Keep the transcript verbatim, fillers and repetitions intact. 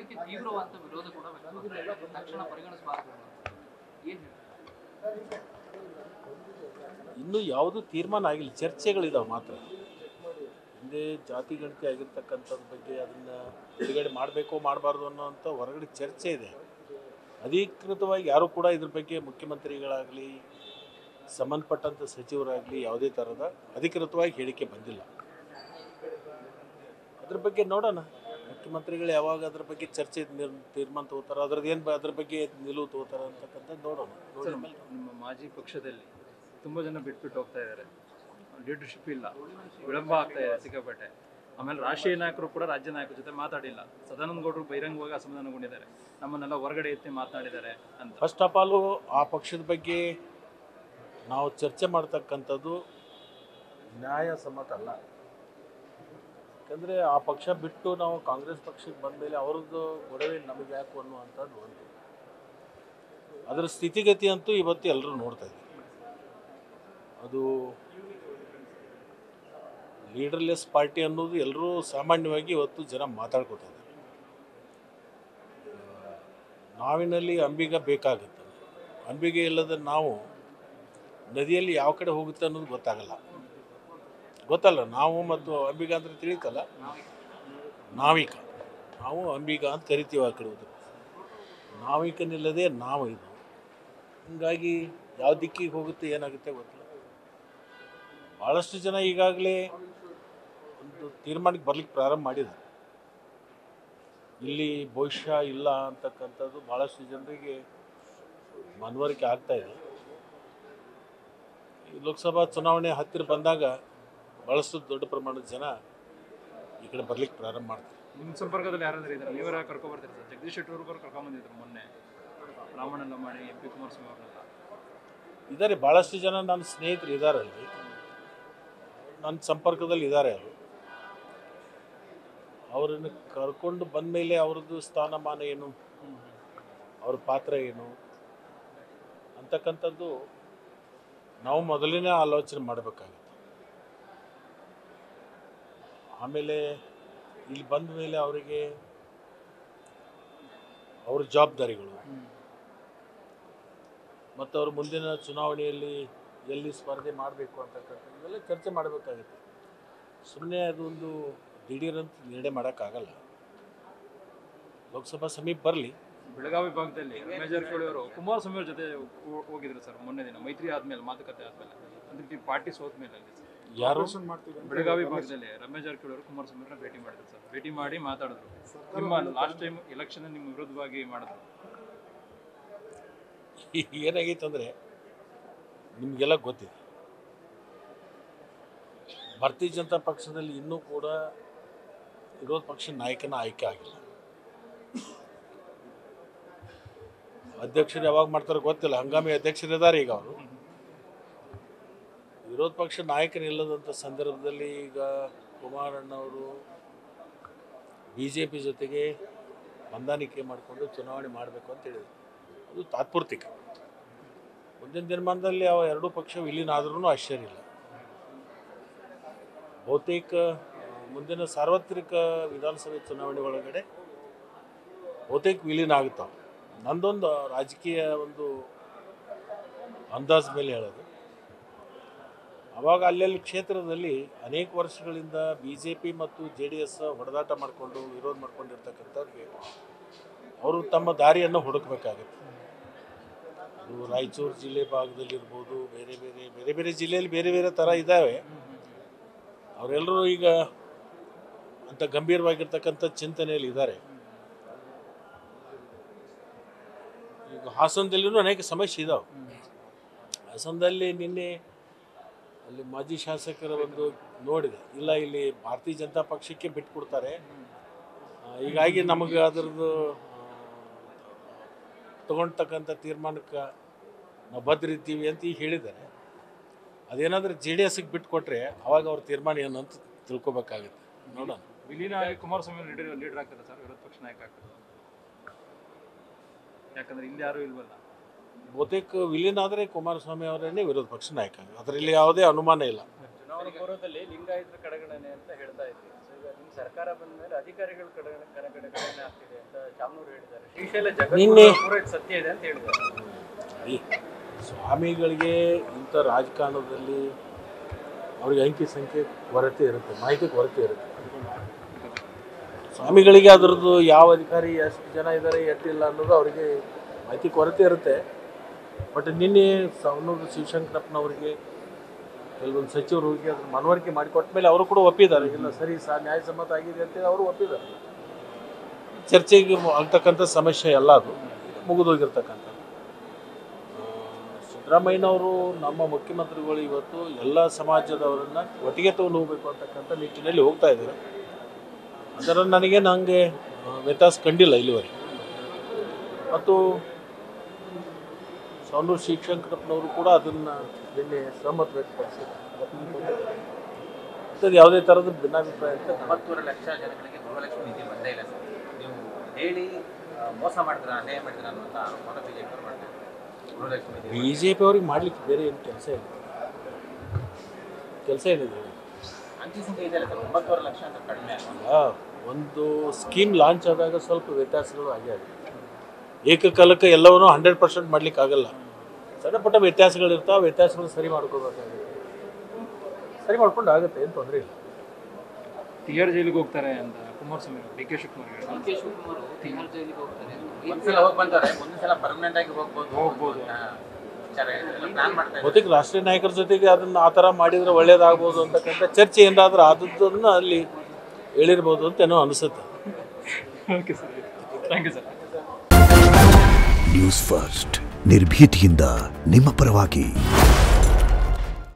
ಬಿಜೆಪಿಗೆ ತೀವ್ರವಾದ ವಿರೋಧ ಕೂಡ ವ್ಯಕ್ತವಾಗಿದೆ. ತಕ್ಷಣ ಪರಿಗಣಿಸಬಾರದು ಏನು ಇನ್ನೂ ಯಾವುದು ತೀರ್ಮಾನ ಆಗಿಲ್ಲ, ಚರ್ಚೆಗಳಿದಾವೆ ಮಾತ್ರ. ಹಿಂದೆ ಜಾತಿ ಗಣತಿ ಆಗಿರ್ತಕ್ಕಂಥದ್ರ ಬಗ್ಗೆ ಅದನ್ನು ಹೊರಗಡೆ ಮಾಡಬೇಕು ಮಾಡಬಾರ್ದು ಅನ್ನೋಂಥ ಹೊರಗಡೆ ಚರ್ಚೆ ಇದೆ. ಅಧಿಕೃತವಾಗಿ ಯಾರೂ ಕೂಡ ಇದ್ರ ಬಗ್ಗೆ ಮುಖ್ಯಮಂತ್ರಿಗಳಾಗಲಿ ಸಂಬಂಧಪಟ್ಟಂಥ ಸಚಿವರಾಗಲಿ ಯಾವುದೇ ಥರದ ಅಧಿಕೃತವಾಗಿ ಹೇಳಿಕೆ ಬಂದಿಲ್ಲ. ಅದ್ರ ಬಗ್ಗೆ ನೋಡೋಣ, ಮುಖ್ಯಮಂತ್ರಿಗಳು ಯಾವಾಗ ಅದ್ರ ಬಗ್ಗೆ ಚರ್ಚೆ ತೀರ್ಮಾನ ತಗೋತಾರೆ, ಅದ್ರದ್ದು ಏನು ಅದ್ರ ಬಗ್ಗೆ ನಿಲುವು ತಗೋತಾರೆ ಅಂತಕ್ಕಂಥದ್ದು ನೋಡೋಣ. ನೋಡಿ, ನಿಮ್ಮ ಮಾಜಿ ಪಕ್ಷದಲ್ಲಿ ತುಂಬ ಜನ ಬಿಟ್ಬಿಟ್ಟು ಹೋಗ್ತಾ ಇದ್ದಾರೆ, ಲೀಡರ್ಶಿಪ್ ಇಲ್ಲ, ವಿಳಂಬ ಆಗ್ತಾ ಇದೆ ಸಿಕ್ಕಾಪಟ್ಟೆ. ಆಮೇಲೆ ರಾಷ್ಟ್ರೀಯ ನಾಯಕರು ಕೂಡ ರಾಜ್ಯ ನಾಯಕರ ಜೊತೆ ಮಾತಾಡಿಲ್ಲ. ಸದಾನಂದ ಗೌಡರು ಬಹಿರಂಗವಾಗಿ ಅಸಮಾಧಾನಗೊಂಡಿದ್ದಾರೆ, ನಮ್ಮನ್ನೆಲ್ಲ ಹೊರಗಡೆ ಎತ್ತಿ ಮಾತನಾಡಿದ್ದಾರೆ ಅಂತ. ಫಸ್ಟ್ ಆಫ್ ಆಲು ಆ ಪಕ್ಷದ ಬಗ್ಗೆ ನಾವು ಚರ್ಚೆ ಮಾಡ್ತಕ್ಕಂಥದ್ದು ನ್ಯಾಯಸಮ್ಮತ ಅಲ್ಲ. ಯಾಕಂದರೆ ಆ ಪಕ್ಷ ಬಿಟ್ಟು ನಾವು ಕಾಂಗ್ರೆಸ್ ಪಕ್ಷಕ್ಕೆ ಬಂದಮೇಲೆ ಅವ್ರದ್ದು ಗೊಡವೆ ನಮಗೆ ಯಾಕೆ ಅನ್ನುವಂಥದ್ದು ಒಂದು, ಅದರ ಸ್ಥಿತಿಗತಿ ಅಂತೂ ಇವತ್ತು ಎಲ್ಲರೂ ನೋಡ್ತಾ ಇದ್ದೀವಿ. ಅದು ಲೀಡರ್ಲೆಸ್ ಪಾರ್ಟಿ ಅನ್ನೋದು ಎಲ್ಲರೂ ಸಾಮಾನ್ಯವಾಗಿ ಇವತ್ತು ಜನ ಮಾತಾಡ್ಕೋತಾ ಇದ್ದಾರೆ. ನಾವಿನಲ್ಲಿ ಅಂಬಿಗ ಬೇಕಾಗುತ್ತೆ, ಅಂಬಿಗೆ ಇಲ್ಲದ ನಾವು ನದಿಯಲ್ಲಿ ಯಾವ ಕಡೆ ಹೋಗುತ್ತೆ ಅನ್ನೋದು ಗೊತ್ತಾಗಲ್ಲ, ಗೊತ್ತಲ್ಲ. ನಾವು ಮತ್ತು ಅಂಬಿಗ ಅಂದರೆ ತಿಳಿತಲ್ಲ, ನಾವಿಕ, ನಾವು ಅಂಬಿಗ ಅಂತ ಕರಿತೀವಿ. ಆ ಕಡೆ ಹೋದ್ರೆ ನಾವಿಕನಿಲ್ಲದೆ ನಾವು ಇದು, ಹೀಗಾಗಿ ಯಾವ ದಿಕ್ಕಿಗೆ ಹೋಗುತ್ತೆ ಏನಾಗುತ್ತೆ ಗೊತ್ತಿಲ್ಲ. ಭಾಳಷ್ಟು ಜನ ಈಗಾಗಲೇ ಒಂದು ತೀರ್ಮಾನಕ್ಕೆ ಬರ್ಲಿಕ್ಕೆ ಪ್ರಾರಂಭ ಮಾಡಿದ್ದಾರೆ, ಇಲ್ಲಿ ಭವಿಷ್ಯ ಇಲ್ಲ ಅಂತಕ್ಕಂಥದ್ದು ಭಾಳಷ್ಟು ಜನರಿಗೆ ಮನವರಿಕೆ ಆಗ್ತಾ ಇದೆ. ಈ ಲೋಕಸಭಾ ಚುನಾವಣೆ ಹತ್ತಿರ ಬಂದಾಗ ಭಾಳಷ್ಟು ದೊಡ್ಡ ಪ್ರಮಾಣದ ಜನ ಈ ಕಡೆ ಬರ್ಲಿಕ್ಕೆ ಪ್ರಾರಂಭ ಮಾಡ್ತಾರೆ. ನಿಮ್ಮ ಸಂಪರ್ಕದಲ್ಲಿ ಯಾರಾದರೂ ಇದ್ದಾರೆ? ನೀವರ ಕರ್ಕೊಬರ್ತೀರಿ ಸರ್. ಜಗದೀಶ್ ಶೆಟ್ಟರ್ ಕರ್ಕೊಂಡ್ಬಂದಿದ್ರು ಮೊನ್ನೆ, ರಾಮಣ್ಣ ಲಮಾಣಿ, ಎಂ ಪಿ ಕುಮಾರಸ್ವಾಮಿ ಅವರನ್ನೆಲ್ಲ ಇದ್ದಾರೆ. ಭಾಳಷ್ಟು ಜನ ನನ್ನ ಸ್ನೇಹಿತರು ಇದ್ದಾರೆ, ಅಲ್ಲಿ ನನ್ನ ಸಂಪರ್ಕದಲ್ಲಿ ಇದ್ದಾರೆ. ಅವರು ಅವರನ್ನು ಕರ್ಕೊಂಡು ಬಂದಮೇಲೆ ಅವ್ರದ್ದು ಸ್ಥಾನಮಾನ ಏನು, ಅವ್ರ ಪಾತ್ರ ಏನು ಅಂತಕ್ಕಂಥದ್ದು ನಾವು ಮೊದಲಿನೇ ಆಲೋಚನೆ ಮಾಡಬೇಕಾಗುತ್ತೆ. ಆಮೇಲೆ ಇಲ್ಲಿ ಬಂದ ಮೇಲೆ ಅವರಿಗೆ ಅವ್ರ ಜವಾಬ್ದಾರಿಗಳು ಮತ್ತು ಅವರು ಮುಂದಿನ ಚುನಾವಣೆಯಲ್ಲಿ ಎಲ್ಲಿ ಸ್ಪರ್ಧೆ ಮಾಡಬೇಕು ಅಂತಕ್ಕಂಥದ್ದೆಲ್ಲ ಚರ್ಚೆ ಮಾಡಬೇಕಾಗುತ್ತೆ. ಸುಮ್ಮನೆ ಅದೊಂದು ದಿಢೀರಂತ ನಿರ್ಣಯ ಮಾಡೋಕ್ಕಾಗಲ್ಲ. ಲೋಕಸಭಾ ಸಮೀಪ ಬರಲಿ. ಬೆಳಗಾವಿ ಭಾಗದಲ್ಲಿ ರಮೇಶ್ ಜಾರಕಿಹೊಳಿ ಅವರು ಕುಮಾರಸ್ವಾಮಿ ಅವ್ರ ಜೊತೆ ಹೋಗಿದ್ರು ಸರ್ ಮೊನ್ನೆ ದಿನ, ಮೈತ್ರಿ ಆದಮೇಲೆ, ಮಾತುಕತೆ ಆದಮೇಲೆ, ಅಂದ್ರೆ ಪಾರ್ಟಿ ಸೋತ ಮೇಲೆ. ಯಾರು ಬೆಳಗಾವಿ ಭಾಗದಲ್ಲಿ ರಮೇಶ್ ಜಾರಕಿಹೊಳಿ ಅವರು ಕುಮಾರಸ್ವಾಮಿ ಅವ್ರನ್ನ ಭೇಟಿ ಮಾಡಿದ್ರು ಸರ್. ಭೇಟಿ ಮಾಡಿ ಮಾತಾಡಿದ್ರು, ನಿಮ್ಮ ಲಾಸ್ಟ್ ಟೈಮ್ ಎಲೆಕ್ಷನ್ ನಿಮ್ಮ ವಿರುದ್ಧವಾಗಿ ಮಾಡಿದ್ರು. ಏನಾಗಿತ್ತು ಅಂದರೆ ನಿಮಗೆಲ್ಲ ಗೊತ್ತಿದೆ, ಭಾರತೀಯ ಜನತಾ ಪಕ್ಷದಲ್ಲಿ ಇನ್ನೂ ಕೂಡ ವಿರೋಧ ಪಕ್ಷ ನಾಯಕನ ಆಯ್ಕೆ ಆಗಿಲ್ಲ. ಅಧ್ಯಕ್ಷರು ಯಾವಾಗ ಮಾಡ್ತಾರೋ ಗೊತ್ತಿಲ್ಲ, ಹಂಗಾಮಿ ಅಧ್ಯಕ್ಷರಿದ್ದಾರೆ ಈಗ ಅವರು. ವಿರೋಧ ಪಕ್ಷ ನಾಯಕನಿಲ್ಲದಂಥ ಸಂದರ್ಭದಲ್ಲಿ ಈಗ ಕುಮಾರಣ್ಣವರು ಬಿ ಜೆ ಪಿ ಜೊತೆಗೆ ಹೊಂದಾಣಿಕೆ ಮಾಡಿಕೊಂಡು ಚುನಾವಣೆ ಮಾಡಬೇಕು ಅಂತ ಹೇಳಿದರು. ಅದು ತಾತ್ಪೂರ್ತಿಕ. ಮುಂದಿನ ದಿನಮಾನದಲ್ಲಿ ಯಾವ ಎರಡೂ ಪಕ್ಷ ವಿಲೀನ ಆದ್ರೂ ಆಶ್ಚರ್ಯ ಇಲ್ಲ. ಬಹುತೇಕ ಮುಂದಿನ ಸಾರ್ವತ್ರಿಕ ವಿಧಾನಸಭೆ ಚುನಾವಣೆ ಒಳಗಡೆ ಬಹುತೇಕ ವಿಲೀನ ಆಗುತ್ತವೆ. ನಂದೊಂದು ರಾಜಕೀಯ ಒಂದು ಅಂದಾಜು ಮೇಲೆ ಹೇಳೋದು. ಆವಾಗ ಅಲ್ಲೆಲ್ಲಿ ಕ್ಷೇತ್ರದಲ್ಲಿ ಅನೇಕ ವರ್ಷಗಳಿಂದ ಬಿ ಜೆ ಪಿ ಮತ್ತು ಜೆ ಡಿ ಎಸ್ ಹೊಡೆದಾಟ ಮಾಡಿಕೊಂಡು ವಿರೋಧ ಮಾಡ್ಕೊಂಡಿರ್ತಕ್ಕಂಥವ್ರಿಗೆ ಅವರು ತಮ್ಮ ದಾರಿಯನ್ನು ಹುಡುಕಬೇಕಾಗುತ್ತೆ. ಅದು ರಾಯಚೂರು ಜಿಲ್ಲೆ ಭಾಗದಲ್ಲಿರ್ಬೋದು, ಬೇರೆ ಬೇರೆ ಬೇರೆ ಬೇರೆ ಜಿಲ್ಲೆಯಲ್ಲಿ ಬೇರೆ ಬೇರೆ ಥರ ಇದ್ದಾವೆ. ಅವರೆಲ್ಲರೂ ಈಗ ಅಂಥ ಗಂಭೀರವಾಗಿರ್ತಕ್ಕಂಥ ಚಿಂತನೆಯಲ್ಲಿ ಇದ್ದಾರೆ. ಈಗ ಹಾಸನದಲ್ಲಿಯೂ ಅನೇಕ ಸಮಸ್ಯೆ ಇದ್ದಾವೆ. ಹಾಸನದಲ್ಲಿ ನಿನ್ನೆ ಅಲ್ಲಿ ಮಾಜಿ ಶಾಸಕರ ಒಂದು ನೋಡಿದೆ, ಇಲ್ಲ ಇಲ್ಲಿ ಭಾರತೀಯ ಜನತಾ ಪಕ್ಷಕ್ಕೆ ಬಿಟ್ಟುಕೊಡ್ತಾರೆ, ಹೀಗಾಗಿ ನಮಗೆ ಅದರದ್ದು ತೊಗೊಂಡ್ತಕ್ಕಂಥ ತೀರ್ಮಾನಕ್ಕೆ ನಾವು ಬದ್ರಿದ್ದೀವಿ ಅಂತ ಈಗ ಹೇಳಿದ್ದಾರೆ. ಅದೇನಾದರೂ ಜೆ ಡಿ ಎಸ್ಗೆ ಬಿಟ್ಟುಕೊಟ್ರೆ ಅವಾಗ ಅವ್ರ ತೀರ್ಮಾನ ಏನು ಅಂತ ತಿಳ್ಕೊಬೇಕಾಗುತ್ತೆ. ನೋಡೋಣ. ವಿಲೀನ ಆಗಿ ಕುಮಾರಸ್ವಾಮಿ ಲೀಡರ್ ಲೀಡರ್ ಆಗ್ತಾರೆ ಸರ್, ವಿರೋಧ ಪಕ್ಷ ನಾಯಕ ಆಗ್ತಾರೆ, ಯಾಕಂದರೆ ಇಲ್ಲಿ ಯಾರೂ ಇಲ್ವಲ್ಲ. ಬಹುತೇಕ ವಿಲೀನ ಆದರೆ ಕುಮಾರಸ್ವಾಮಿ ಅವರನ್ನೇ ವಿರೋಧ ಪಕ್ಷ ನಾಯಕ ಆಗ, ಅದರಲ್ಲಿ ಯಾವುದೇ ಅನುಮಾನ ಇಲ್ಲ. ಚುನಾವಣಾ ಪೂರ್ವದಲ್ಲಿ ಲಿಂಗಾಯತರ ಕಡೆಗಣನೆ ಅಂತ ಹೇಳ್ತಾ ಇದ್ದೀವಿ. ಸರ್ಕಾರ ಬಂದ ಮೇಲೆ ಅಧಿಕಾರಿಗಳ ಕಡೆಗಣನೆ ಆಗ್ತಿದೆ ಅಂತ ನಿನ್ನೆ ಸತ್ಯ ಇದೆ ಅಂತ ಹೇಳಿದ್ದಾರೆ. ಸ್ವಾಮಿಗಳಿಗೆ ಇಂಥ ರಾಜಕಾರಣದಲ್ಲಿ ಅವರಿಗೆ ಅಂಕಿ ಸಂಖ್ಯೆ ಕೊರತೆ ಇರುತ್ತೆ, ಮಾಹಿತಿ ಕೊರತೆ ಇರುತ್ತೆ. ಸ್ವಾಮಿಗಳಿಗೆ ಅದರದ್ದು ಯಾವ ಅಧಿಕಾರಿ ಎಷ್ಟು ಜನ ಇದ್ದಾರೆ ಎಷ್ಟಿಲ್ಲ ಅನ್ನೋದು ಅವರಿಗೆ ಮಾಹಿತಿ ಕೊರತೆ ಇರುತ್ತೆ. ಬಟ್ ನಿನ್ನೆ ಸೌನೂರು ಶಿವಶಂಕರಪ್ಪನವರಿಗೆ ಕೆಲವೊಂದು ಸಚಿವರು ಹೋಗಿ ಅದನ್ನು ಮನವರಿಕೆ ಮಾಡಿಕೊಟ್ಟ ಮೇಲೆ ಅವರು ಕೂಡ ಒಪ್ಪಿದ್ದಾರೆ, ಇಲ್ಲ ಸರಿ ಸಹ ನ್ಯಾಯಸಮ್ಮತ ಆಗಿದೆ ಅಂತೇಳಿ ಅವರು ಒಪ್ಪಿದ್ದಾರೆ. ಚರ್ಚೆಗೆ ಆಗ್ತಕ್ಕಂಥ ಸಮಸ್ಯೆ ಎಲ್ಲ ಅದು ಮುಗಿದೋಗಿರ್ತಕ್ಕಂಥ. ಸಿದ್ದರಾಮಯ್ಯನವರು ನಮ್ಮ ಮುಖ್ಯಮಂತ್ರಿಗಳು ಇವತ್ತು ಎಲ್ಲ ಸಮಾಜದವರನ್ನು ಒಟ್ಟಿಗೆ ತಗೊಂಡು ಹೋಗಬೇಕು ಅಂತಕ್ಕಂಥ ನಿಟ್ಟಿನಲ್ಲಿ ಹೋಗ್ತಾ ಇದ್ದಾರೆ. ಅದರ ನನಗೆ ನನಗೆ ವ್ಯತ್ಯಾಸ ಕಂಡಿಲ್ಲ ಇಲ್ಲಿವರೆಗೆ. ಮತ್ತು ಸೌನೂರು ಶಿವಶಂಕರಪ್ಪನವರು ಕೂಡ ಅದನ್ನು ನಿನ್ನೆ ಸಹಮತ ವ್ಯಕ್ತಪಡಿಸಿದ್ದಾರೆ. ಯಾವುದೇ ಥರದ ಭಿನ್ನಾಭಿಪ್ರಾಯ ಅಂತ ನಲವತ್ತೂರು ಲಕ್ಷ ಜನಗಳಿಗೆ ಗೃಹಲಕ್ಷ್ಮಿ ನಿಧಿ ಬಂದೇ ಇಲ್ಲ ಸರ್. ನೀವು ಹೇಳಿ ಮೋಸ ಮಾಡಿದ್ರೆ ಅನ್ಯಾಯ ಮಾಡಿದ್ರೆ ಅನ್ನುವಂಥ ಆರೋಪ ಬಿಜೆಪಿಯವರು ಮಾಡ್ತಾರೆ. ಬಿಜೆಪಿ ಅವ್ರಿಗೆ ಮಾಡ್ಲಿಕ್ಕೆ ಬೇರೆ ಏನು ಕೆಲಸ ಇಲ್ಲ, ಕೆಲಸ ಏನಿದೆ? ಒಂದು ಸ್ಕೀಮ್ ಲಾಂಚ್ ಆದಾಗ ಸ್ವಲ್ಪ ವ್ಯತ್ಯಾಸಗಳು ಹಾಗೆ ಆಗಿದೆ. ಏಕಕಾಲಕ್ಕೆ ಎಲ್ಲವನ್ನೂ ಹಂಡ್ರೆಡ್ ಪರ್ಸೆಂಟ್ ಮಾಡ್ಲಿಕ್ಕೆ ಆಗಲ್ಲ, ಸಣ್ಣ ಪುಟ್ಟ ವ್ಯತ್ಯಾಸಗಳಿರ್ತಾವ. ವ್ಯತ್ಯಾಸಗಳು ಸರಿ ಮಾಡ್ಕೋಬೇಕಾಗಿದೆ, ಸರಿ ಮಾಡ್ಕೊಂಡು ಆಗುತ್ತೆ, ಏನು ತೊಂದರೆ ಇಲ್ಲ. ತಿಹಾರ್ ಜೈಲಿಗೆ ಹೋಗ್ತಾರೆ ಅಂತ Kumaraswamy, D K Shivakumar D K Shivakumar Tihar ಜೈಲಿಗೆ ಹೋಗ್ತಾರೆ, ಒಂದ್ಸಲ ಹೋಗಿ ಬಂದವ್ರೆ, ಮುಂದಿನ ಪರ್ಮನೆಂಟ್ ಆಗಿ ಹೋಗ್ಬೋದು ಹೋಗ್ಬೋದು ಗೊತ್ತಿಗೆ. ರಾಷ್ಟ್ರೀಯ ನಾಯಕರ ಜೊತೆಗೆ ಅದನ್ನ ಆ ಥರ ಮಾಡಿದ್ರೆ ಒಳ್ಳೇದಾಗ್ಬೋದು ಅಂತಕ್ಕಂಥ ಚರ್ಚೆ ಏನಾದರೂ ಆದದ್ದನ್ನು ಅಲ್ಲಿ ಹೇಳಿರ್ಬೋದು ಅಂತ ಏನೋ ಅನಿಸುತ್ತೆ. Okay sir, thank you sir. News first ನಿರ್ಭೀತಿಯಿಂದ ನಿಮ್ಮ ಪರವಾಗಿ.